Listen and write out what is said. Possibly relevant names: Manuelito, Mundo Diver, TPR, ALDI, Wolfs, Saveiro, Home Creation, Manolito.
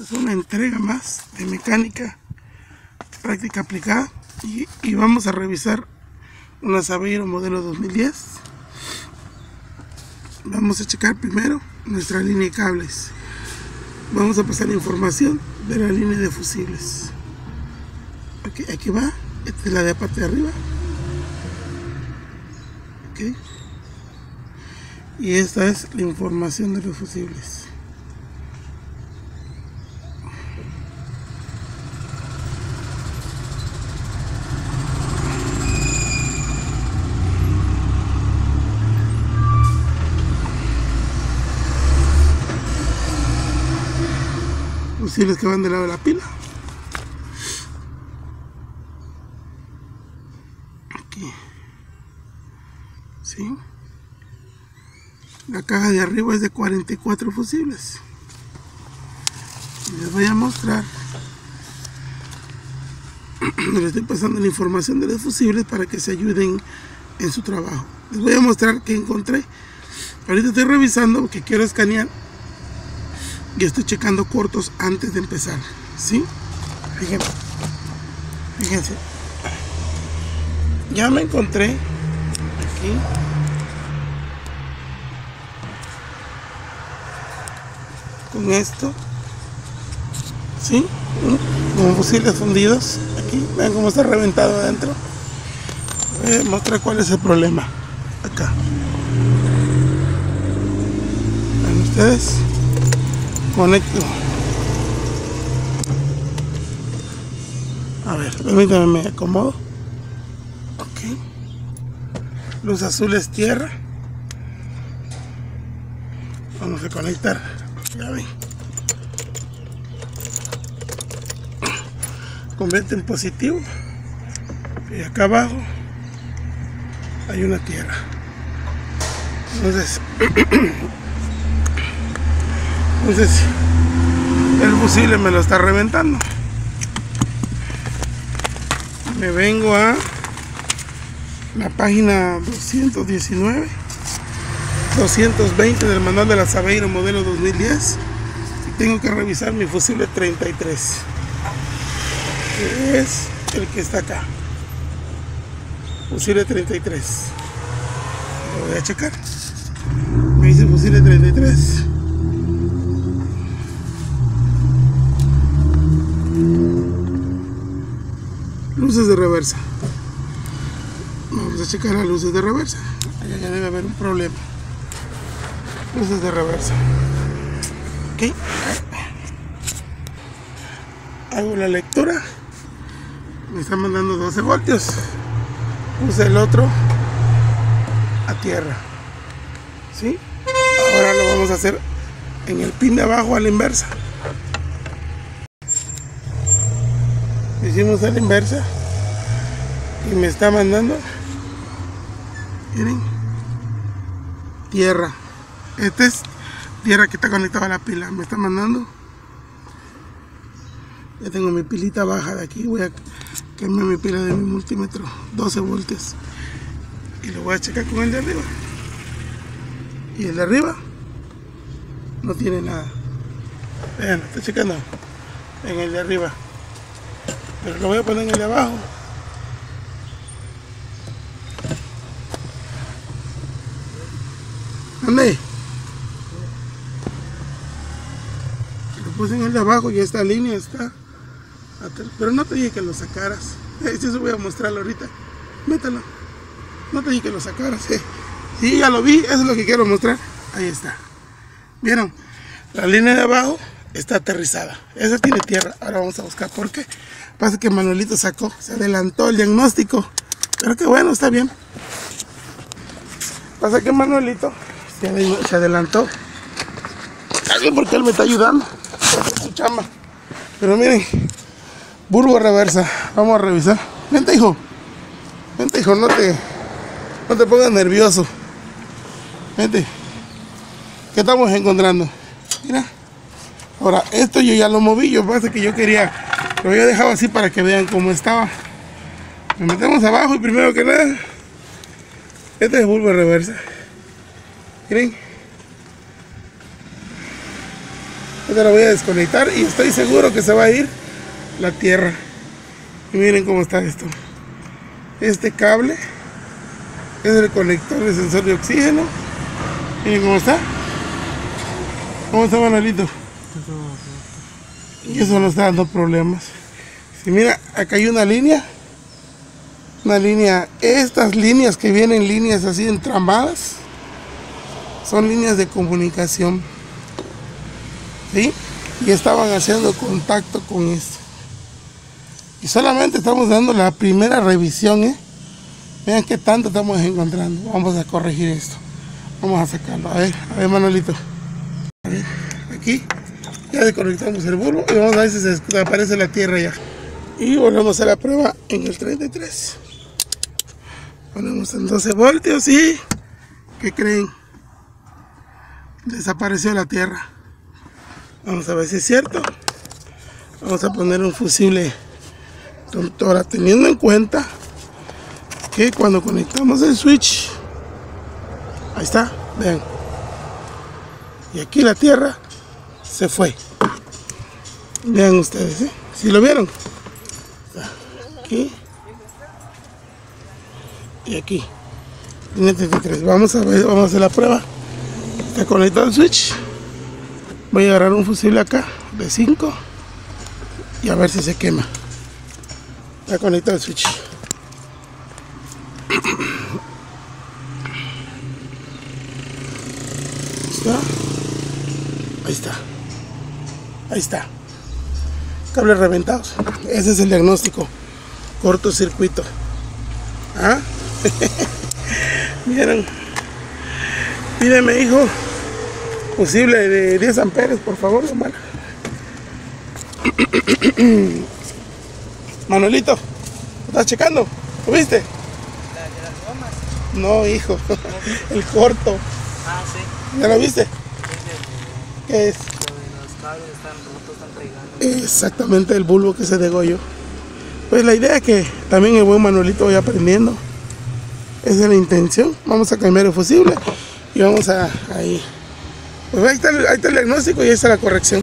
Es una entrega más de mecánica, práctica aplicada, y vamos a revisar una Saveiro modelo 2010. Vamos a checar primero nuestra línea de cables. Vamos a pasar información de la línea de fusibles. Okay, aquí va, esta es la de la parte de arriba. Okay. Y esta es la información de los fusibles. Fusibles que van del lado de la pila. Aquí. ¿Sí? La caja de arriba es de 44 fusibles. Les voy a mostrar. Les estoy pasando la información de los fusibles para que se ayuden en su trabajo. Les voy a mostrar que encontré. Ahorita estoy revisando porque quiero escanear. Y estoy checando cortos antes de empezar. ¿Sí? Fíjense. Ya me encontré. Aquí. Con esto, ¿sí? Con fusibles fundidos. Aquí, vean cómo está reventado adentro. Voy a mostrar cuál es el problema. Acá. Vean ustedes. Conecto. A ver, permítanme, me acomodo. Ok. Luz azul es tierra. Vamos a conectar. Ya ven. Convierte en positivo. Y acá abajo hay una tierra. Entonces el fusible me lo está reventando. Me vengo a la página 219. 220 del manual de la Saveiro modelo 2010. Y tengo que revisar mi fusible 33, que es el que está acá. Fusible 33. Lo voy a checar. Me dice fusible 33. Luces de reversa. Vamos a checar las luces de reversa. Allá ya debe haber un problema. Luces de reversa. Ok. Hago la lectura. Me está mandando 12 voltios. Puse el otro a tierra. ¿Sí? Ahora lo vamos a hacer en el pin de abajo a la inversa. Hicimos a la inversa. Y me está mandando. Miren. Tierra. Esta es tierra que está conectada a la pila. Me está mandando. Ya tengo mi pilita baja de aquí. Voy a cambiar mi pila de mi multímetro. 12 voltios. Y lo voy a checar con el de arriba. Y el de arriba no tiene nada. Vean, estoy checando en el de arriba. Pero lo voy a poner en el de abajo. ¿Dónde? Puse en el de abajo y esta línea está atrás. Pero no te dije que lo sacaras. Eso voy a mostrarlo ahorita. Métalo. No te dije que lo sacaras. Sí, ya lo vi. Eso es lo que quiero mostrar. Ahí está. ¿Vieron? La línea de abajo está aterrizada. Esa tiene tierra. Ahora vamos a buscar por qué. Pasa que Manuelito sacó. Se adelantó el diagnóstico. Pero que bueno, está bien. Pasa que Manuelito se adelantó. Algo porque él me está ayudando. Su chamba. Pero miren, burgo reversa. Vamos a revisar. Vente, hijo. Vente, hijo, no te pongas nervioso. Vente. ¿Qué estamos encontrando? Mira. Ahora, esto yo ya lo moví. Yo pasa que yo quería. Lo había dejado así para que vean cómo estaba. Lo metemos abajo y primero que nada. Este es burgo reversa. Miren. Ahora la voy a desconectar y estoy seguro que se va a ir la tierra. Y miren cómo está esto. Este cable es el conector del sensor de oxígeno. Miren cómo está. ¿Cómo está, Manuelito? Y eso nos está dando problemas. Si mira, acá hay una línea. Una línea. Estas líneas que vienen, líneas así entramadas, son líneas de comunicación. ¿Sí? Y estaban haciendo contacto con esto. Y solamente estamos dando la primera revisión, ¿eh? Vean qué tanto estamos encontrando. Vamos a corregir esto. Vamos a sacarlo. A ver, Manolito. A ver, aquí. Ya desconectamos el bulbo y vamos a ver si se desaparece la tierra ya. Y volvemos a la prueba en el 33. Ponemos en 12 voltios y... ¿qué creen? Desapareció la tierra. Vamos a ver si es cierto. Vamos a poner un fusible. Ahora, teniendo en cuenta que cuando conectamos el switch, ahí está, vean, y aquí la tierra se fue. Vean ustedes, ¿eh? ¿Sí lo vieron? Aquí y aquí. Vamos a ver, vamos a hacer la prueba. Está conectado el switch. Voy a agarrar un fusible acá de 5 y a ver si se quema. Está conectado el switch. Ahí está. Cables reventados. Ese es el diagnóstico. Cortocircuito. ¿Ah? ¿Vieron? Pídeme, hijo, fusible de 10 amperes, por favor, hermano. Manuelito, ¿estás checando? ¿Lo viste? ¿De las gomas? No, hijo. El corto. Ah, sí. ¿Ya lo viste? ¿Qué es? Los cables están rotos, están pegando. Exactamente, el bulbo que se degolló. Pues la idea es que también el buen Manuelito vaya aprendiendo. Esa es la intención. Vamos a cambiar el fusible y vamos a ahí. Pues ahí está el diagnóstico y ahí está la corrección.